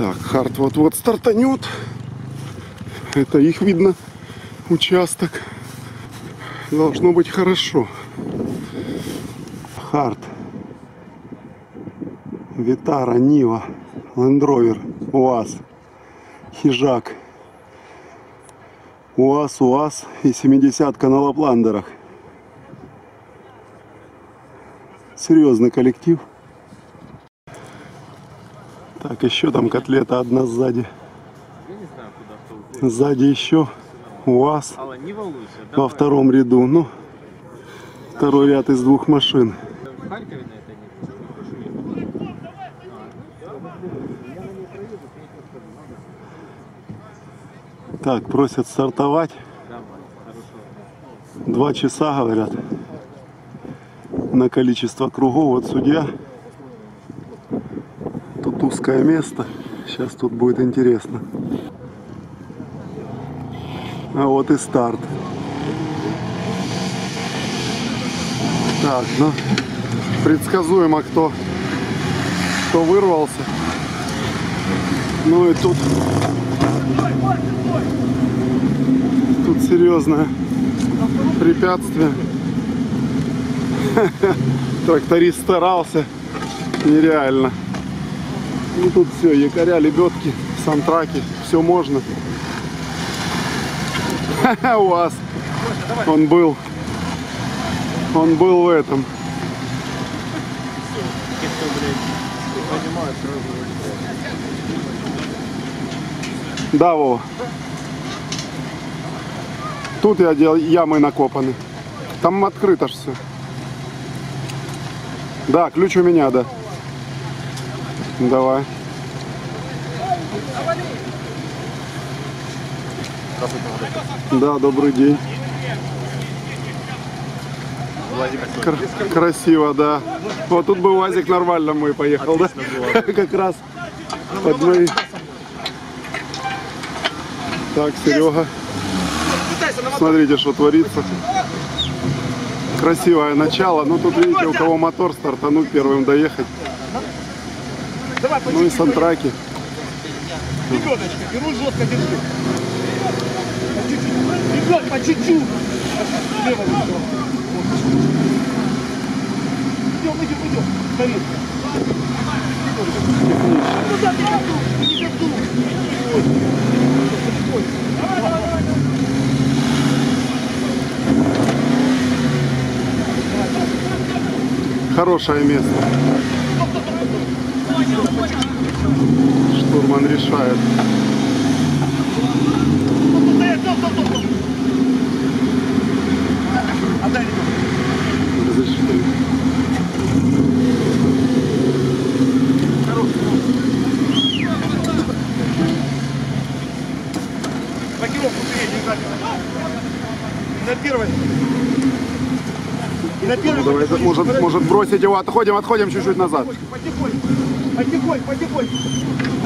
Так, Харт вот-вот стартанет. Это их видно участок. Должно быть хорошо. Харт, Витара, Нива, Лендровер, УАЗ, Хижак, УАЗ и 70-ка на Лапландерах. Серьезный коллектив. Так, еще там котлета одна сзади. Сзади еще УАЗ во втором ряду. Ну, второй ряд из двух машин. Так, просят стартовать. 2 часа, говорят, на количество кругов. Вот судья. Тут узкое место. Сейчас тут будет интересно. А вот и старт. Так, ну, предсказуемо, кто вырвался. Ну и тут серьезное препятствие. Тракторист старался нереально. И тут все, якоря, лебедки, сантраки, все можно. УАЗ. Он был в этом. Да, Вова. Тут я делал, ямы накопаны. Там открыто ж все. Да, ключ у меня, да. Давай. Да, добрый день. Красиво, да. Вот тут бы УАЗик нормально мой поехал, да? Как раз под мои. Так, Серега. Смотрите, что творится. Красивое начало. Ну, тут, видите, у кого мотор стартанул, первым доехать. Ну и сантраки. Лебедочка, беру жестко, держи. Лебедь, по чуть-чуть. Хорошее место. Штурман решает. Разрешили. Блокировку переднюю заднюю. На первой. Ну, давай, может бросить его, отходим чуть-чуть назад. Потихоньку.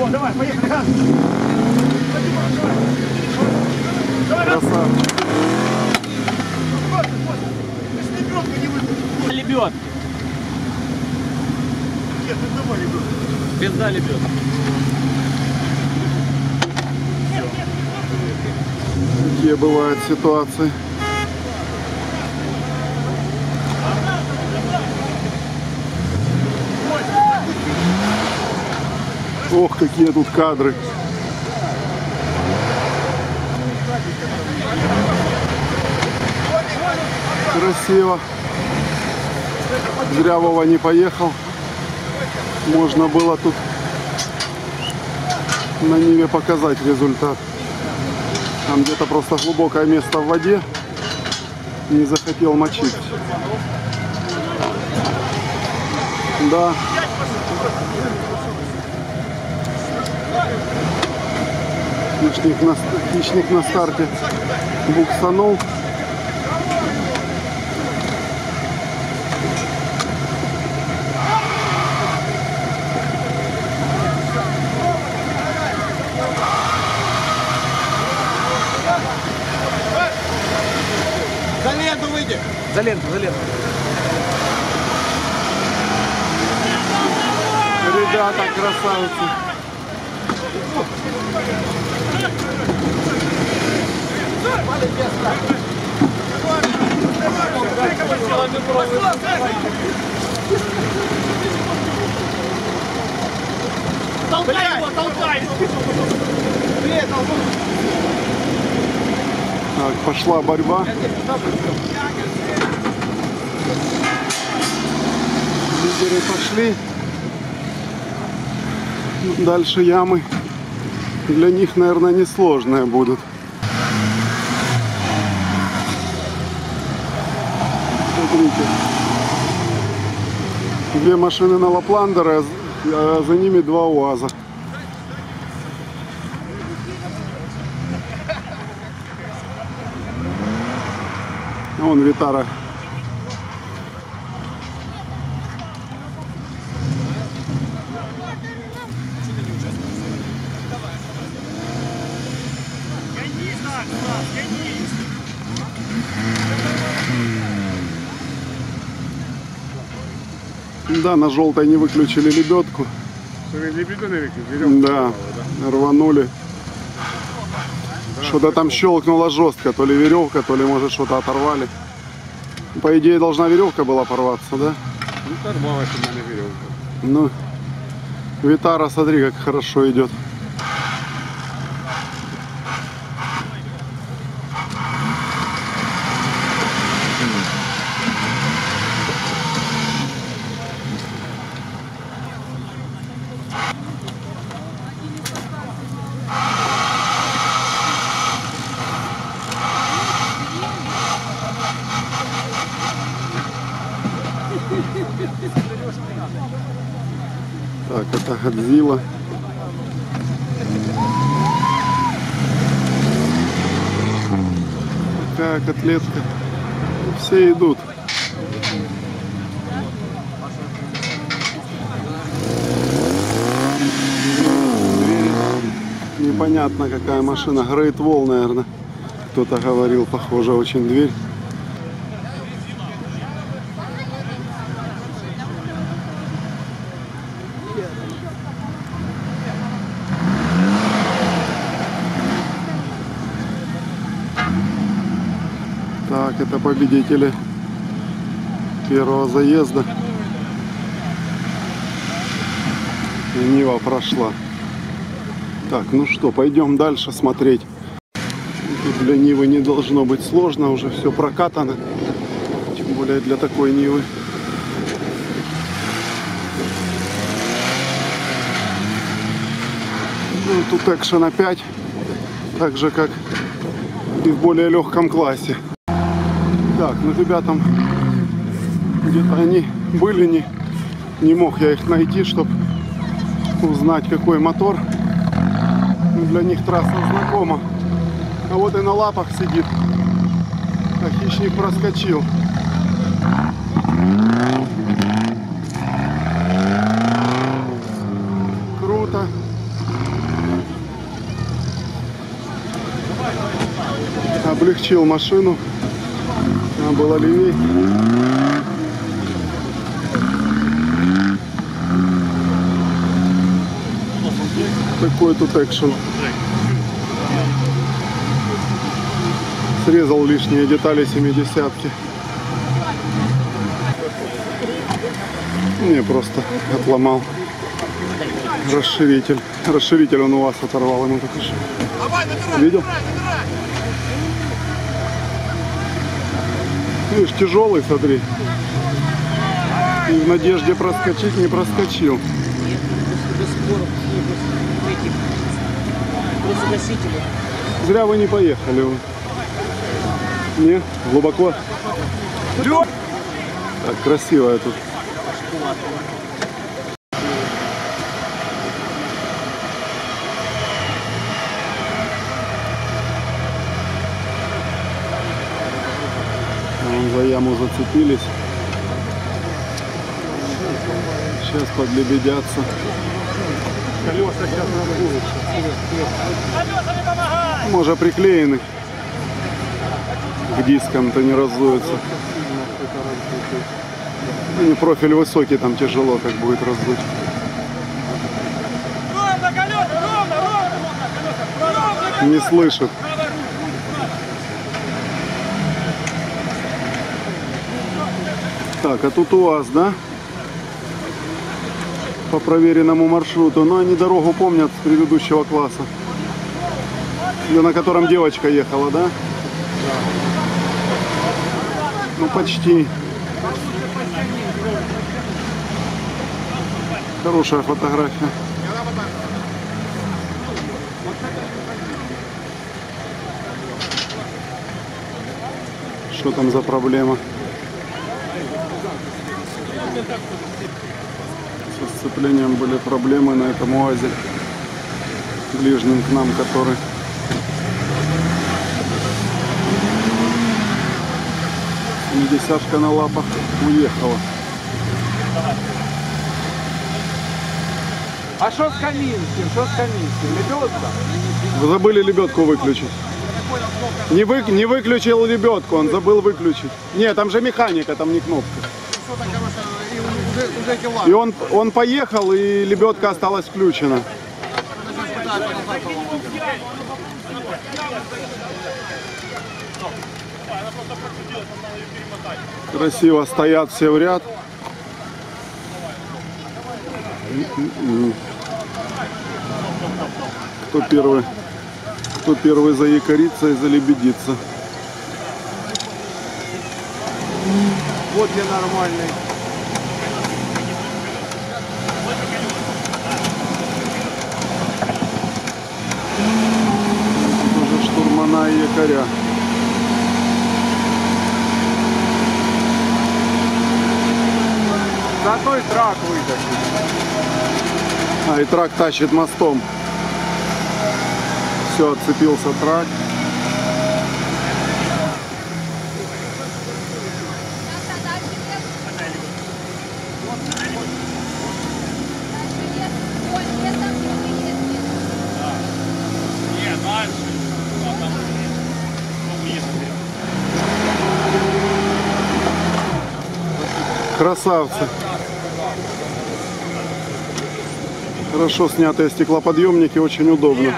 О, давай, поехали. Красава. Лебедки. Нет, без того лебедки. Пизда лебедки. Какие бывают ситуации. Ох, какие тут кадры. Красиво. Зря Вова не поехал. Можно было тут на Ниве показать результат. Там где-то просто глубокое место в воде. Не захотел мочить. Да. Хищник на старте буксанул. За ленту выйди! За ленту. Ребята, красавцы! Толкай его, толкай! Так, пошла борьба. Лидеры пошли. Дальше ямы для них, наверное, несложные будут. Смотрите. Две машины на Лапландера, а за ними два УАЗа. Вон Витара. Да, на желтой не выключили лебедку. Лебеду не выключили? Да, рванули. Что-то там щелкнуло жестко, то ли веревка, то ли, может, что-то оторвали. По идее, должна веревка была порваться, да? Ну, оторвалась она веревка. Ну, Витара, смотри, как хорошо идет. Так, это Годзилла. Такая котлетка. Все идут. Непонятно, какая машина. Great Wall, наверное. Кто-то говорил, похоже, очень дверь. Так, это победители первого заезда. Нива прошла. Так, ну что, пойдем дальше смотреть. Тут для Нивы не должно быть сложно, уже все прокатано. Тем более для такой Нивы. Ну, тут экшен опять, так же как и в более легком классе. Так, ну ребятам, где-то они были, не мог я их найти, чтобы узнать, какой мотор. Для них трасса знакома. А вот и на лапах сидит, как хищник проскочил. Круто. Облегчил машину. Она была левее. Такой тут экшен. Срезал лишние детали 70-ки. Мне просто отломал расширитель. Расширитель он у вас оторвал, ему только что. Видел? Видишь, тяжелый, смотри. И в надежде проскочить не проскочил. Зря вы не поехали. Не, глубоко. Так, красивая тут. За яму зацепились. Сейчас подлебедятся. Колеса сейчас надо. Может, приклеены к дискам-то не разуются. Ну, профиль высокий, там тяжело, как будет раздуть. Ровно колеса, ровно, ровно! Не слышит. Так, а тут УАЗ, да? По проверенному маршруту. Но они дорогу помнят с предыдущего класса. Ее, на котором девочка ехала, да? Ну, почти. Хорошая фотография. Что там за проблема? Со сцеплением были проблемы на этом УАЗе, ближнем к нам, который... Десятка на лапах уехала. А что с Каминским? Что с Каминским? Лебедка? Вы забыли лебедку выключить. Не выключил лебедку, он забыл выключить. Не, там же механика, там не кнопка. И он поехал, и лебедка осталась включена. Красиво стоят все в ряд. Кто первый заякорится и залебедится. Вот я нормальный. Уже штурмана и якоря. Зато и трак вытащит. А, и трак тащит мостом. Все, отцепился трак. Красавцы. Хорошо снятые стеклоподъемники, очень удобно.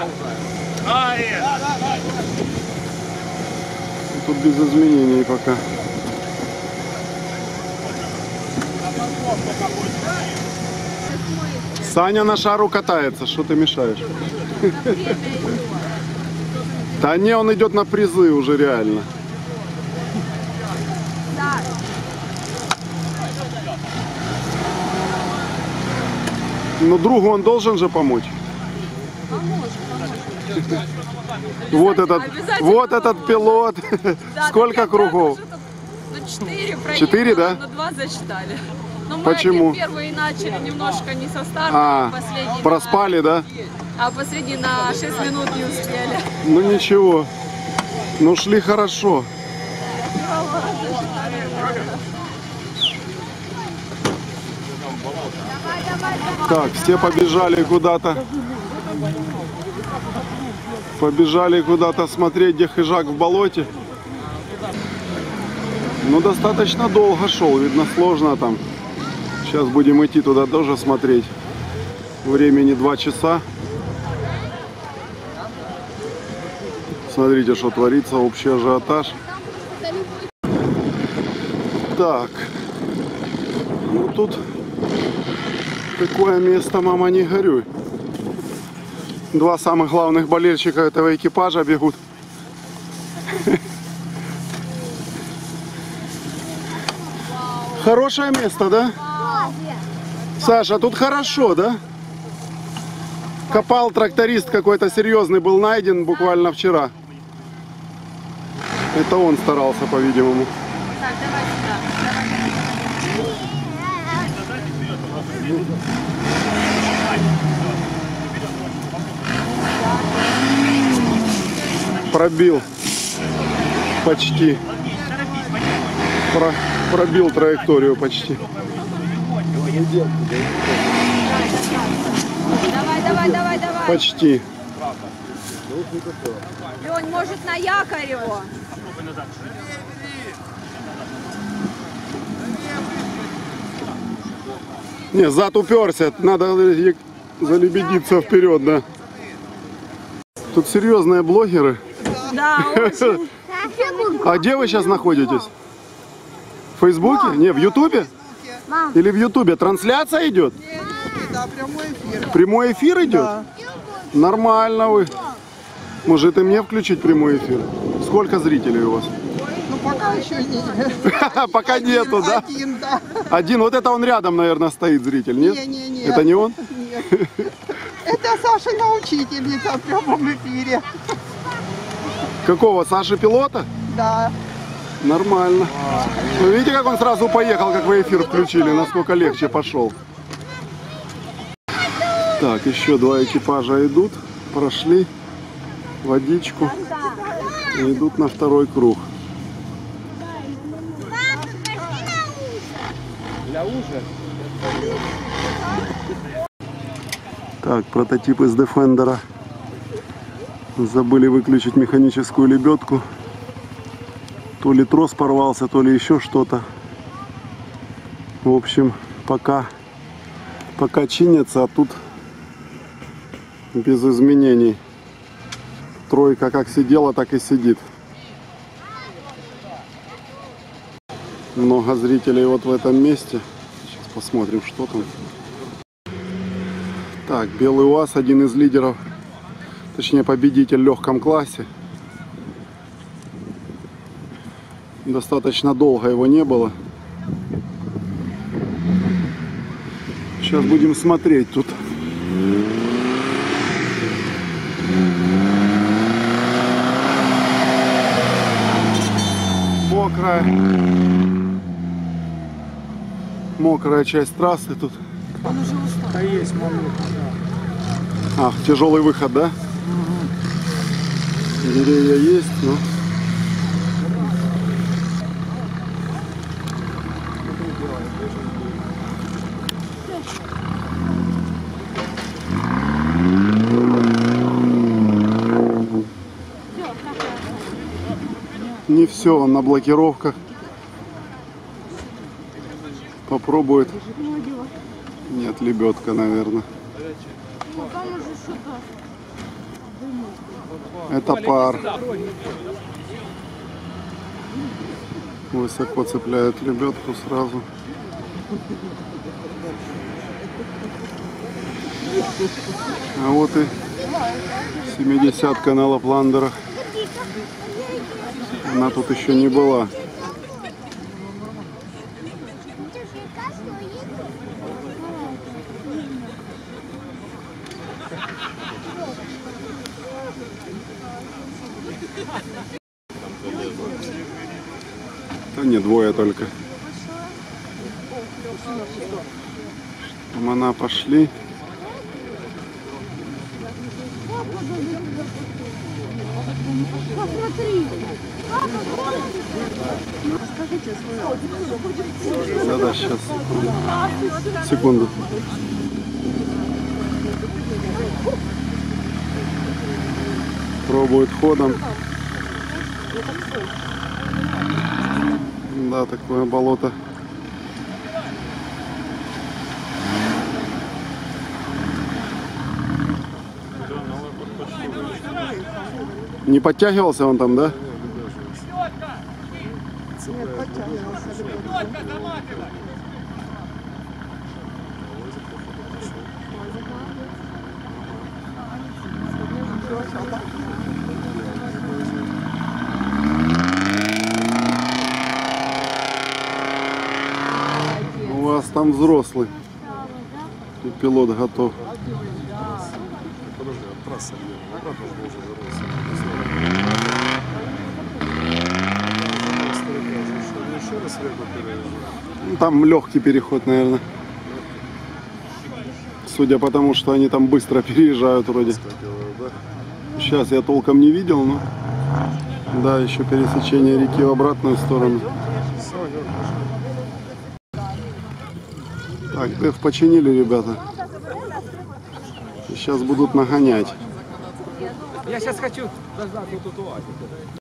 Тут без изменений пока. Саня на шару катается, что ты мешаешь? Да не, он идет на призы уже реально. Но другу он должен же помочь. Вот этот пилот. Да, сколько кругов? Четыре, да? Но два зачитали. Но мы почему? Первые начали немножко не со старта, проспали, да? А последний на 6 минут не успели. Ну ничего. Ну шли хорошо. Так, все побежали куда-то. Побежали куда-то смотреть, где хижак в болоте. Ну, достаточно долго шел, видно, сложно там. Сейчас будем идти туда тоже смотреть. Времени 2 часа. Смотрите, что творится, общий ажиотаж. Так. Ну, тут... Такое место, мама, не горюй. Два самых главных болельщика этого экипажа бегут. Хорошее место, да? Саша, тут хорошо, да? Копал тракторист какой-то серьезный, был найден буквально вчера. Это он старался, по-видимому. Пробил почти, пробил траекторию почти. Давай. Почти. Лёнь, может, на якорь его? Не, зад уперся, надо залебедиться вперед, да. Тут серьезные блогеры. Да, очень. А где вы сейчас находитесь? В Фейсбуке? Не, в Ютубе? Или в Ютубе? Трансляция идет? Да, прямой эфир. Прямой эфир идет? Да. Нормально вы. Может и мне включить прямой эфир? Сколько зрителей у вас? Ну пока еще нет. Пока нету, да? Один, да. Один, вот это он рядом, наверное, стоит зритель, нет? Не-не-не. Это не он? Нет. Это Сашина учительница в прямом эфире. Какого? Саши пилота? Да. Нормально. Ну, видите, как он сразу поехал, как вы эфир включили, насколько легче пошел. Так, еще два экипажа идут, прошли водичку и идут на второй круг. Так, прототип из Defender. Забыли выключить механическую лебедку. То ли трос порвался, то ли еще что-то. В общем, пока чинится, а тут без изменений. Тройка как сидела, так и сидит. Много зрителей вот в этом месте. Сейчас посмотрим, что там. Так, белый УАЗ, один из лидеров, точнее победитель в легком классе. Достаточно долго его не было. Сейчас будем смотреть тут. Мокрая часть трассы тут. Он уже устал. А есть момент. Ах, тяжелый выход, да? Угу. Деревья есть, но... Не все, он на блокировках. Попробует. Нет, лебедка, наверное. Это пар. Высоко цепляет лебедку сразу. А вот и 70-ка на Лапландерах. Она тут еще не была. Да не, двое только. Там она пошли. Да-да, сейчас. Секунду. Пробует ходом. Да, такое болото. Не подтягивался он там, да? Нет, подтягивался. У вас там взрослый. И пилот готов. Подожди, трасса там легкий переход, наверное. Судя по тому, что они там быстро переезжают вроде. Сейчас я толком не видел, но... Да, еще пересечение реки в обратную сторону. Так, ДЭФ починили, ребята. Сейчас будут нагонять. Я сейчас хочу дождаться тут УАЗика.